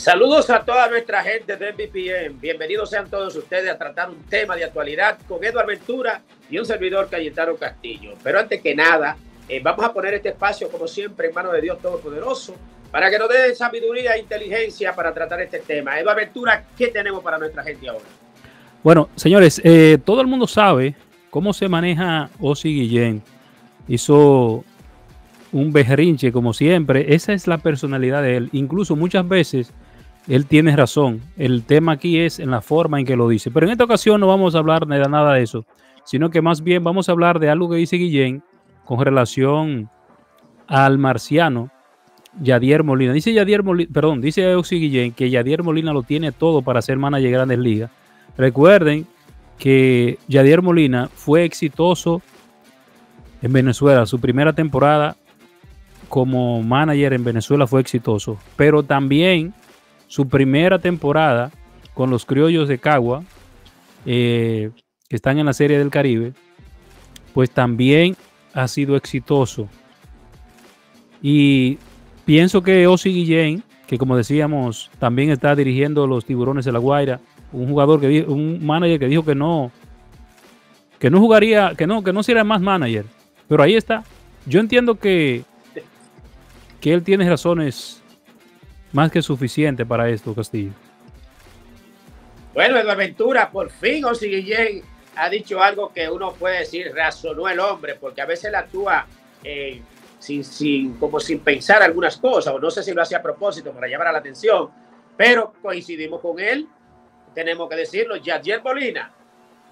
Saludos a toda nuestra gente de MVPN. Bienvenidos sean todos ustedes a tratar un tema de actualidad con Eduardo Ventura y un servidor, Cayetano Castillo. Pero antes que nada, vamos a poner este espacio, como siempre, en manos de Dios Todopoderoso, para que nos den sabiduría e inteligencia para tratar este tema. Eduardo Ventura, ¿qué tenemos para nuestra gente ahora? Bueno, señores, todo el mundo sabe cómo se maneja Ozzie Guillén. Hizo un berrinche, como siempre. Esa es la personalidad de él. Incluso muchas veces él tiene razón. El tema aquí es en la forma en que lo dice. Pero en esta ocasión no vamos a hablar de nada de eso, sino que más bien vamos a hablar de algo que dice Guillén con relación al marciano Yadier Molina. Dice Yadier Molina, perdón, dice Ozzie Guillén que Yadier Molina lo tiene todo para ser manager de Grandes Ligas. Recuerden que Yadier Molina fue exitoso en Venezuela. Su primera temporada como manager en Venezuela fue exitoso, pero también su primera temporada con los Criollos de Cagua, que están en la Serie del Caribe, pues también ha sido exitoso. Y pienso que Ozzie Guillén, que como decíamos, también está dirigiendo los Tiburones de la Guaira, un manager que dijo que no jugaría, que no sería más manager, pero ahí está. Yo entiendo que él tiene razones más que suficiente para esto, Castillo. Bueno, Eduardo Ventura, por fin Ozzie Guillén ha dicho algo que uno puede decir, razonó el hombre, porque a veces él actúa como sin pensar algunas cosas, o no sé si lo hace a propósito para llamar la atención, pero coincidimos con él, tenemos que decirlo. Yadier Molina,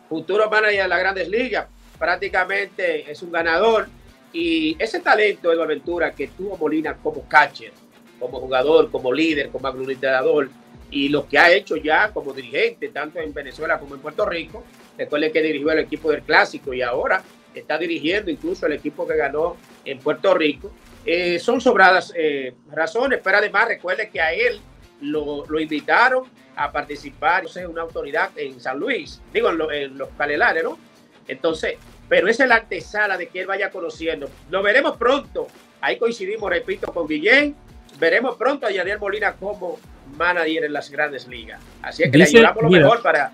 futuro manager de las Grandes Ligas, prácticamente es un ganador, y ese talento, Eduardo Ventura, que tuvo Molina como catcher, como jugador, como líder, como aglutinador, y lo que ha hecho ya como dirigente, tanto en Venezuela como en Puerto Rico. Recuerden que dirigió el equipo del Clásico y ahora está dirigiendo incluso el equipo que ganó en Puerto Rico. Son sobradas razones, pero además recuerden que a él lo invitaron a participar, no sé, una autoridad en San Luis, digo, en los Canelares, ¿no? Entonces, pero esa es la antesala de que él vaya conociendo. Lo veremos pronto. Ahí coincidimos, repito, con Guillén. Veremos pronto a Yadier Molina como manager en las Grandes Ligas. Así es que dice, le ayudamos lo mejor para...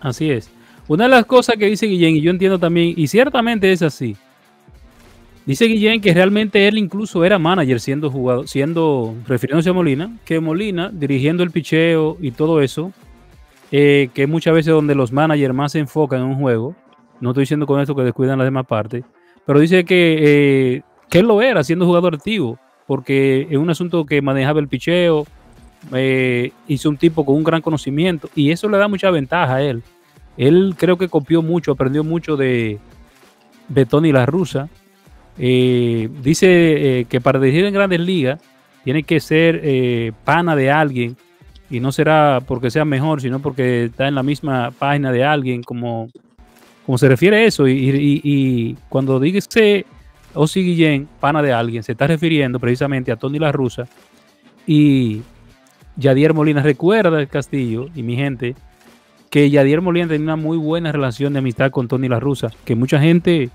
Así es. Una de las cosas que dice Guillén, y yo entiendo también, y ciertamente es así, dice Guillén que realmente él incluso era manager siendo jugador, refiriéndose a Molina, que Molina dirigiendo el picheo y todo eso, que muchas veces donde los managers más se enfocan en un juego, no estoy diciendo con esto que descuidan las demás partes, pero dice que él lo era siendo jugador activo, porque es un asunto que manejaba el picheo, hizo un tipo con un gran conocimiento y eso le da mucha ventaja a él. Él creo que copió mucho, aprendió mucho de Tony La Russa. Dice que para dirigir en Grandes Ligas tiene que ser pana de alguien, y no será porque sea mejor, sino porque está en la misma página de alguien, como se refiere a eso. Y cuando dígase Ozzie Guillén, pana de alguien, se está refiriendo precisamente a Tony La Russa y Yadier Molina. Recuerda el Castillo y mi gente que Yadier Molina tenía una muy buena relación de amistad con Tony La Russa, que mucha gente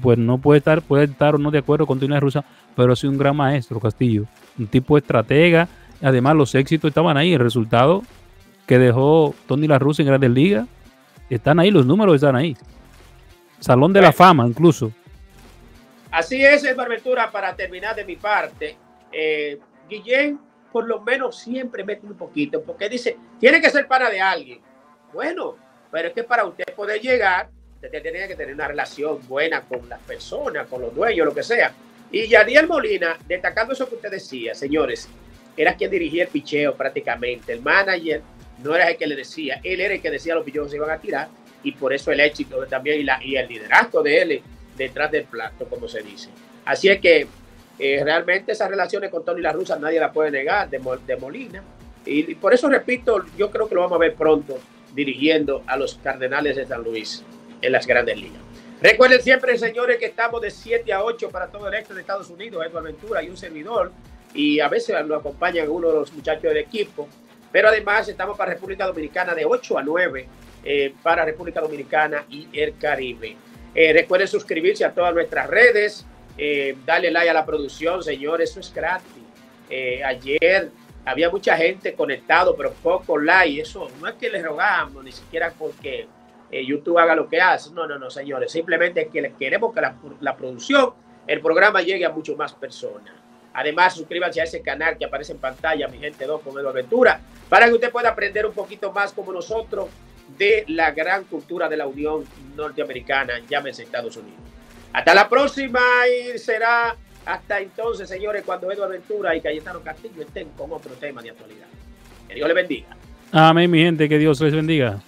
pues no puede estar o no de acuerdo con Tony La Russa, pero ha sido un gran maestro, Castillo, un tipo de estratega. Además, los éxitos estaban ahí, el resultado que dejó Tony La Russa en Grandes Ligas están ahí, los números están ahí, Salón de la Fama incluso. Así es, Eduardo Ventura. Para terminar de mi parte, Guillén por lo menos siempre mete un poquito, porque dice, tiene que ser pana de alguien. Bueno, pero es que para usted poder llegar, usted tiene que tener una relación buena con las personas, con los dueños, lo que sea. Y Yadier Molina, destacando eso que usted decía, señores, era quien dirigía el picheo prácticamente. El manager no era el que le decía, él era el que decía los picheos se iban a tirar, y por eso el éxito también y el liderazgo de él detrás del plato, como se dice. Así es que realmente esas relaciones con Tony La Russa nadie la puede negar de Molina, y por eso repito, yo creo que lo vamos a ver pronto dirigiendo a los Cardenales de San Luis en las Grandes Ligas. Recuerden siempre, señores, que estamos de 7 a 8 para todo el este de Estados Unidos, Eduardo Ventura y un servidor, y a veces nos acompañan uno de los muchachos del equipo, pero además estamos para República Dominicana de 8 a 9 para República Dominicana y el Caribe. Recuerden suscribirse a todas nuestras redes, darle like a la producción, señores, eso es gratis. Ayer había mucha gente conectado, pero poco like. Eso no es que le rogamos, ni siquiera porque YouTube haga lo que hace. No, no, no, señores. Simplemente es que les queremos que la producción, el programa llegue a mucho más personas. Además, suscríbanse a ese canal que aparece en pantalla, mi gente, 2 con Eduaventura, para que usted pueda aprender un poquito más como nosotros de la gran cultura de la Unión Norteamericana, llámese Estados Unidos. Hasta la próxima y será hasta entonces, señores, cuando Eduardo Ventura y Cayetano Castillo estén con otro tema de actualidad. Que Dios les bendiga. Amén, mi gente, que Dios les bendiga.